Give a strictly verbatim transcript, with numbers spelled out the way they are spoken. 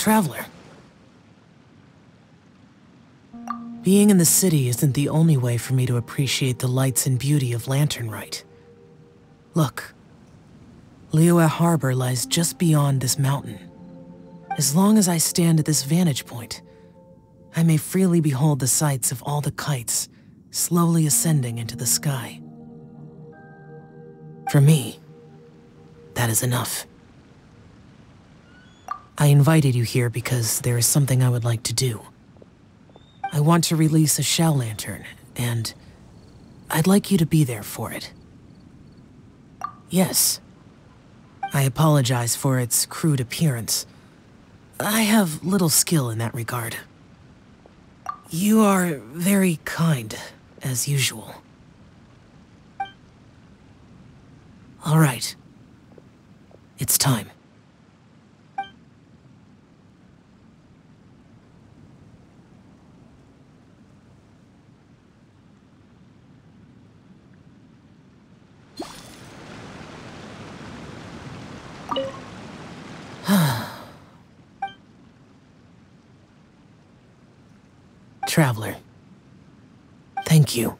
Traveler. Being in the city isn't the only way for me to appreciate the lights and beauty of Lantern Rite. Look, Liyue Harbor lies just beyond this mountain. As long as I stand at this vantage point, I may freely behold the sights of all the kites slowly ascending into the sky. For me, that is enough. I invited you here because there is something I would like to do. I want to release a Xiao Lantern, and I'd like you to be there for it. Yes. I apologize for its crude appearance. I have little skill in that regard. You are very kind, as usual. All right. It's time. Traveler, thank you.